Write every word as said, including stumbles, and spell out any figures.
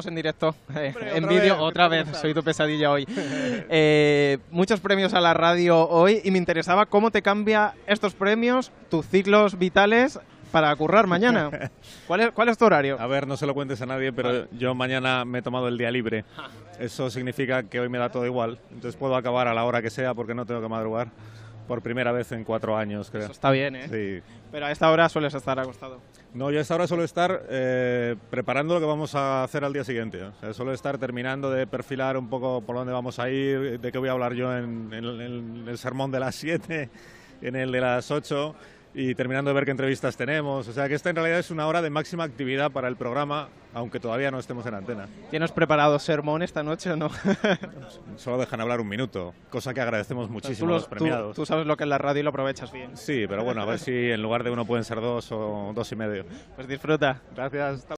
Estamos en directo, eh, Hombre, en vídeo otra vez, soy tu pesadilla hoy. Eh, muchos premios a la radio hoy y me interesaba cómo te cambia estos premios, tus ciclos vitales para currar mañana. ¿Cuál es, cuál es tu horario? A ver, no se lo cuentes a nadie, pero vale. Yo mañana me he tomado el día libre. Eso significa que hoy me da todo igual, entonces puedo acabar a la hora que sea porque no tengo que madrugar. Por primera vez en cuatro años, creo. Eso está bien, ¿eh? Sí. Pero a esta hora sueles estar acostado. No, yo a esta hora suelo estar eh, preparando lo que vamos a hacer al día siguiente. ¿eh? O sea, suelo estar terminando de perfilar un poco por dónde vamos a ir, de qué voy a hablar yo en, en, en el sermón de las siete, en el de las ocho, y terminando de ver qué entrevistas tenemos. O sea, que esta en realidad es una hora de máxima actividad para el programa, aunque todavía no estemos en antena. ¿Tienes preparado sermón esta noche o no? Solo dejan hablar un minuto, cosa que agradecemos muchísimo tú, a los premiados. Tú, tú sabes lo que es la radio y lo aprovechas bien. Sí, pero bueno, a ver si en lugar de uno pueden ser dos o dos y medio. Pues disfruta. Gracias.